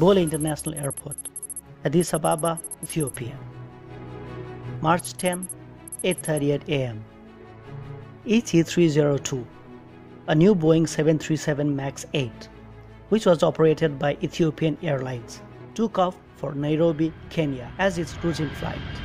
Bole International Airport, Addis Ababa, Ethiopia. March 10, 8:38 a.m. ET302, a new Boeing 737 MAX 8, which was operated by Ethiopian Airlines, took off for Nairobi, Kenya as its routine flight.